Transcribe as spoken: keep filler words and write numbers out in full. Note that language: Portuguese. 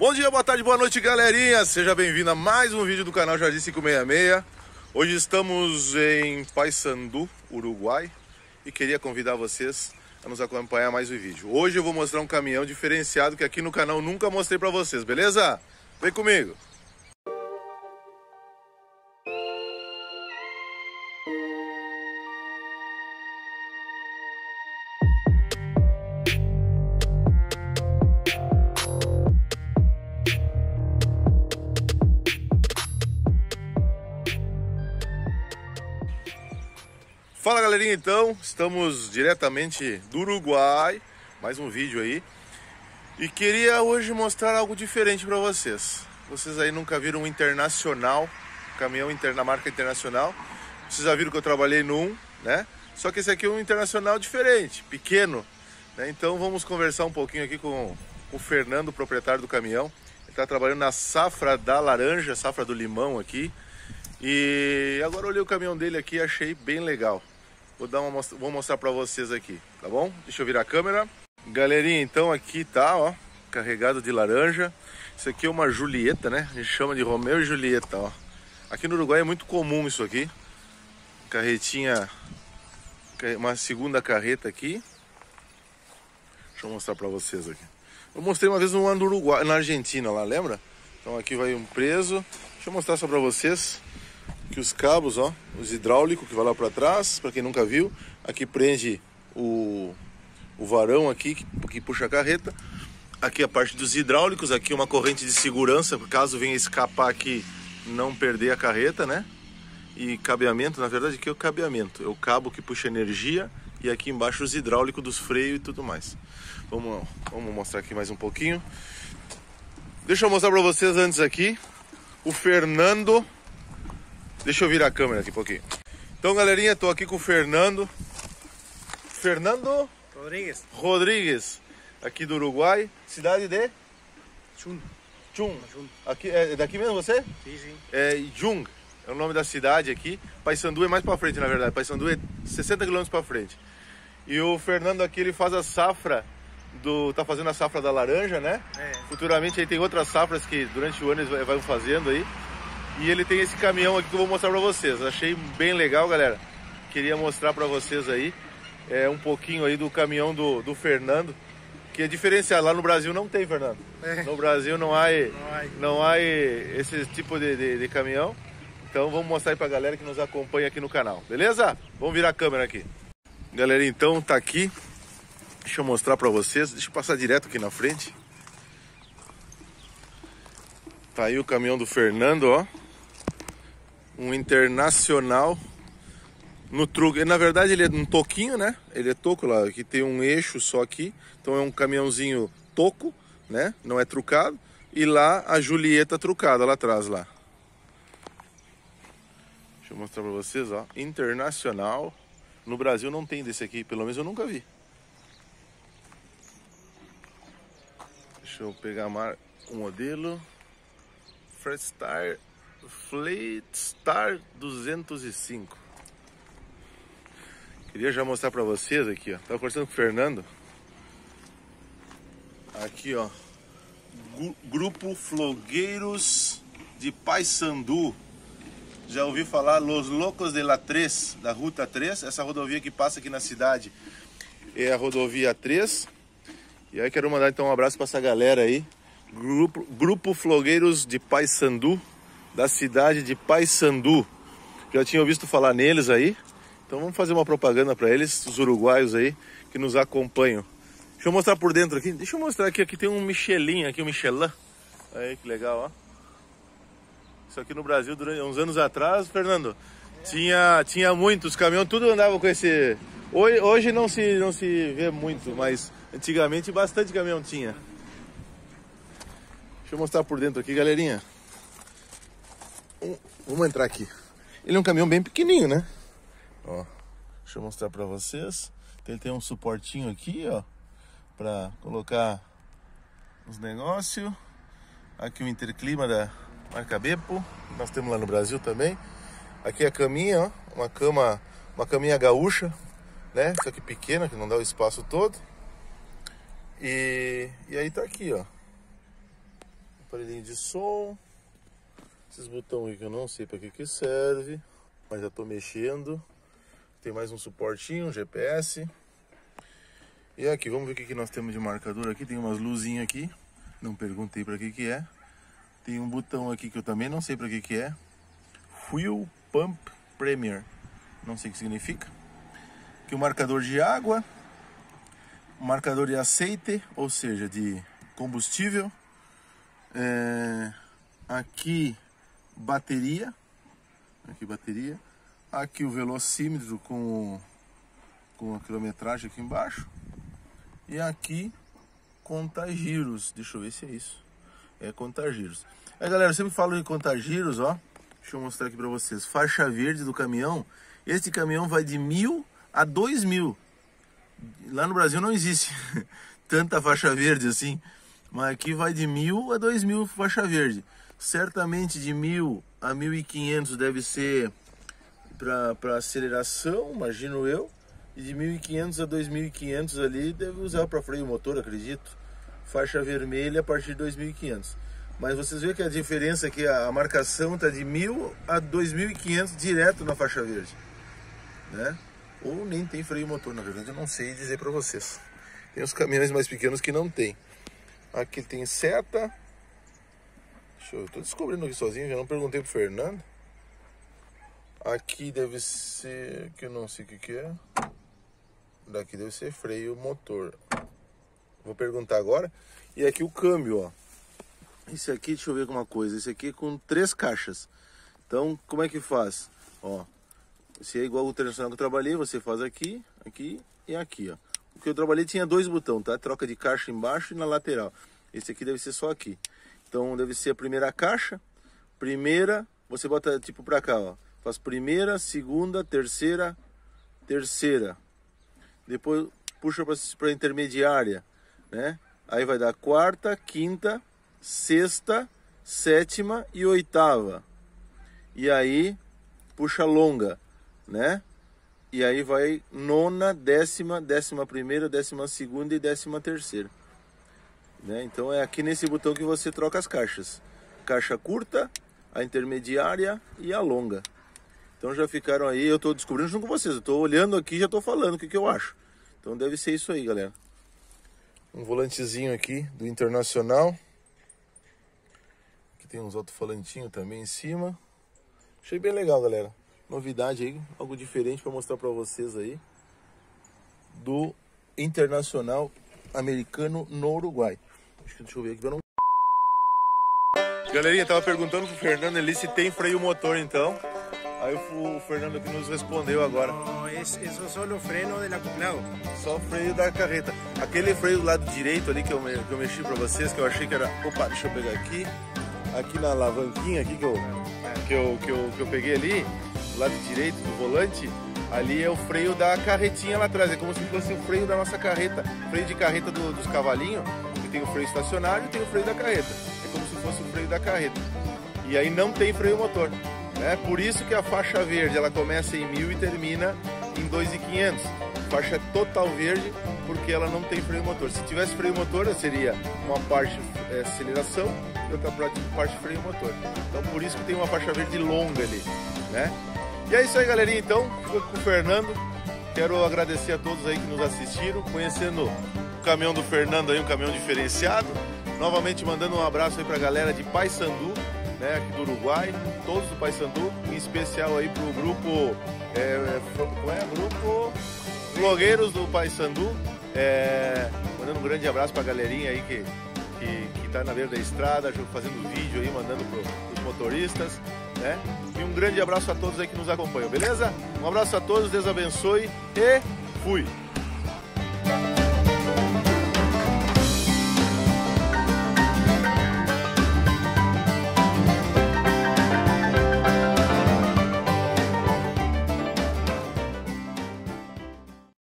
Bom dia, boa tarde, boa noite, galerinha. Seja bem-vindo a mais um vídeo do canal Jardim cinco seis seis. Hoje estamos em Paysandu, Uruguai, e queria convidar vocês a nos acompanhar mais um vídeo. Hoje eu vou mostrar um caminhão diferenciado que aqui no canal nunca mostrei para vocês, beleza? Vem comigo! Fala galerinha, então, estamos diretamente do Uruguai, mais um vídeo aí, e queria hoje mostrar algo diferente para vocês. Vocês aí nunca viram um Internacional, um caminhão interna, marca Internacional. Vocês já viram que eu trabalhei num, né? Só que esse aqui é um Internacional diferente, pequeno, né? Então vamos conversar um pouquinho aqui com o Fernando, proprietário do caminhão. Ele está trabalhando na safra da laranja, safra do limão aqui, e agora olhei o caminhão dele aqui e achei bem legal. Vou, dar uma, vou mostrar para vocês aqui, tá bom? Deixa eu virar a câmera. Galerinha, então aqui tá, ó, carregado de laranja. Isso aqui é uma Julieta, né? A gente chama de Romeu e Julieta, ó. Aqui no Uruguai é muito comum isso aqui. Carretinha, uma segunda carreta aqui. Deixa eu mostrar para vocês aqui. Eu mostrei uma vez um ano no Uruguai, na Argentina lá, lembra? Então aqui vai um preso. Deixa eu mostrar só para vocês. Que os cabos, ó, os hidráulicos que vai lá para trás, para quem nunca viu, aqui prende o, o varão aqui que, que puxa a carreta, aqui a parte dos hidráulicos, aqui uma corrente de segurança, caso venha escapar aqui, não perder a carreta, né? E cabeamento, na verdade aqui é o cabeamento, é o cabo que puxa energia e aqui embaixo os hidráulicos dos freios e tudo mais. Vamos, vamos mostrar aqui mais um pouquinho. Deixa eu mostrar para vocês antes aqui, o Fernando... Deixa eu virar a câmera aqui um pouquinho. Então, galerinha, tô aqui com o Fernando. Fernando? Rodrigues. Rodrigues, aqui do Uruguai. Cidade de? Chun. Chun. Aqui, é daqui mesmo você? Sim, sim. É Jung, é o nome da cidade aqui. Paysandu é mais pra frente, na verdade. Paysandu é sessenta quilômetros pra frente. E o Fernando aqui, ele faz a safra do... Tá fazendo a safra da laranja, né? É. Futuramente aí tem outras safras que durante o ano eles vão fazendo aí. E ele tem esse caminhão aqui que eu vou mostrar pra vocês. Achei bem legal, galera. Queria mostrar pra vocês aí é, um pouquinho aí do caminhão do, do Fernando, que é diferenciado. Lá no Brasil não tem, Fernando. É. No Brasil não há não há esse tipo de, de, de caminhão. Então vamos mostrar aí pra galera que nos acompanha aqui no canal. Beleza? Vamos virar a câmera aqui. Galera, então tá aqui. Deixa eu mostrar pra vocês. Deixa eu passar direto aqui na frente. Tá aí o caminhão do Fernando, ó. Um Internacional no truque. Na verdade ele é um toquinho, né? Ele é toco lá, que tem um eixo só aqui. Então é um caminhãozinho toco, né? Não é trucado. E lá a Julieta trucada lá atrás lá. Deixa eu mostrar pra vocês, ó. Internacional. No Brasil não tem desse aqui, pelo menos eu nunca vi. Deixa eu pegar o modelo. Fleetstar Fleetstar duzentos e cinco. Queria já mostrar pra vocês aqui, ó. Tava conversando com o Fernando. Aqui, ó. Grupo Blogueiros de Paysandu. Já ouvi falar Los Locos de la três, da Ruta três. Essa rodovia que passa aqui na cidade é a rodovia três. E aí quero mandar então um abraço pra essa galera aí. Grupo, Grupo Blogueiros de Paysandu, da cidade de Paysandu. Já tinha visto falar neles aí, então vamos fazer uma propaganda para eles, os uruguaios aí que nos acompanham. Deixa eu mostrar por dentro aqui, deixa eu mostrar aqui, aqui tem um Michelin, aqui um Michelin. Aí que legal, ó. Isso aqui no Brasil, durante uns anos atrás, Fernando, é. tinha, tinha muitos caminhões, tudo andava com esse... Hoje, hoje não, se, não se vê muito, mas antigamente bastante caminhão tinha. Deixa eu mostrar por dentro aqui, galerinha. Vamos entrar aqui. Ele é um caminhão bem pequenininho, né? Ó, deixa eu mostrar pra vocês. Ele tem um suportinho aqui, ó, pra colocar os negócios. Aqui o interclima da marca Bepo. Nós temos lá no Brasil também. Aqui a caminha, ó. Uma cama, uma caminha gaúcha, né? Só que pequena, que não dá o espaço todo. E, e aí tá aqui, ó. aparelhinho de som, esses botões aí que eu não sei para que que serve, mas já tô mexendo. Tem mais um suportinho, um G P S. E aqui, vamos ver o que que nós temos de marcador aqui. Tem umas luzinhas aqui, não perguntei para que que é. Tem um botão aqui que eu também não sei para que que é. Fuel Pump Premier, não sei o que significa. Aqui o marcador de água, o marcador de aceite, ou seja, de combustível. É... Aqui bateria, aqui bateria. Aqui o velocímetro com, com a quilometragem aqui embaixo. E aqui contar giros, deixa eu ver se é isso. É contar giros. É, galera, eu sempre falo em contar giros, ó. Deixa eu mostrar aqui pra vocês. Faixa verde do caminhão. Este caminhão vai de mil a dois mil. Lá no Brasil não existe tanta faixa verde assim. Mas aqui vai de mil a dois mil faixa verde. Certamente de mil a mil e quinhentos deve ser para aceleração, imagino eu. E de mil e quinhentos a dois mil e quinhentos ali deve usar para freio motor, acredito. Faixa vermelha a partir de dois mil e quinhentos. Mas vocês veem que a diferença é que a marcação está de mil a dois mil e quinhentos direto na faixa verde, né? Ou nem tem freio motor, na verdade eu não sei dizer para vocês. Tem os caminhões mais pequenos que não tem. Aqui tem seta. Deixa eu, eu tô descobrindo aqui sozinho, já não perguntei pro Fernando. Aqui deve ser, que eu não sei o que que é. Daqui deve ser freio motor. Vou perguntar agora. E aqui o câmbio, ó. Esse aqui, deixa eu ver alguma coisa. Esse aqui é com três caixas. Então, como é que faz? Ó, se é igual o Internacional que eu trabalhei, você faz aqui, aqui e aqui, ó. O que eu trabalhei tinha dois botões, tá? Troca de caixa embaixo e na lateral. Esse aqui deve ser só aqui. Então, deve ser a primeira caixa. Primeira, você bota tipo pra cá, ó. Faz primeira, segunda, terceira, terceira. Depois, puxa pra, pra intermediária, né? Aí vai dar quarta, quinta... sexta, sétima e oitava. E aí puxa longa, né? E aí vai nona, décima, décima primeira, décima segunda e décima terceira, né? Então é aqui nesse botão que você troca as caixas. Caixa curta, a intermediária e a longa. Então já ficaram aí, eu tô descobrindo junto com vocês. Eu tô olhando aqui, já tô falando o que que eu acho. Então deve ser isso aí, galera. Um volantezinho aqui do Internacional. Tem uns alto-falantinhos também em cima. Achei bem legal, galera. Novidade aí, algo diferente para mostrar para vocês aí. Do Internacional Americano no Uruguai. Deixa eu ver aqui pra não... Galerinha, tava perguntando pro Fernando ali se tem freio motor, então. Aí o Fernando que nos respondeu agora. Não, isso é só o freio do acoplado. Só o freio da carreta. Aquele freio do lado direito ali que eu, que eu mexi para vocês, que eu achei que era... Opa, deixa eu pegar aqui. Aqui na alavanquinha aqui que, eu, que, eu, que, eu, que eu peguei ali, do lado direito do volante, ali é o freio da carretinha lá atrás. É como se fosse o freio da nossa carreta, freio de carreta do, dos cavalinhos, que tem o freio estacionário e tem o freio da carreta. É como se fosse o freio da carreta. E aí não tem freio motor, né? Por isso que a faixa verde, ela começa em mil e termina em dois mil e quinhentos. Faixa total verde, porque ela não tem freio motor. Se tivesse freio motor, seria uma parte é, aceleração e outra parte freio motor. Então por isso que tem uma faixa verde longa ali, né? E é isso aí, galerinha, então. Ficou com o Fernando. Quero agradecer a todos aí que nos assistiram, conhecendo o caminhão do Fernando aí, um caminhão diferenciado. Novamente mandando um abraço aí pra galera de Paysandu, né, aqui do Uruguai, todos do Paysandu, em especial aí pro grupo... É, como é? Grupo... Blogueiros do Paysandu, é, mandando um grande abraço para a galerinha aí que, que, que tá na beira da estrada, fazendo vídeo aí, mandando para os motoristas, né? E um grande abraço a todos aí que nos acompanham, beleza? Um abraço a todos, Deus abençoe e fui!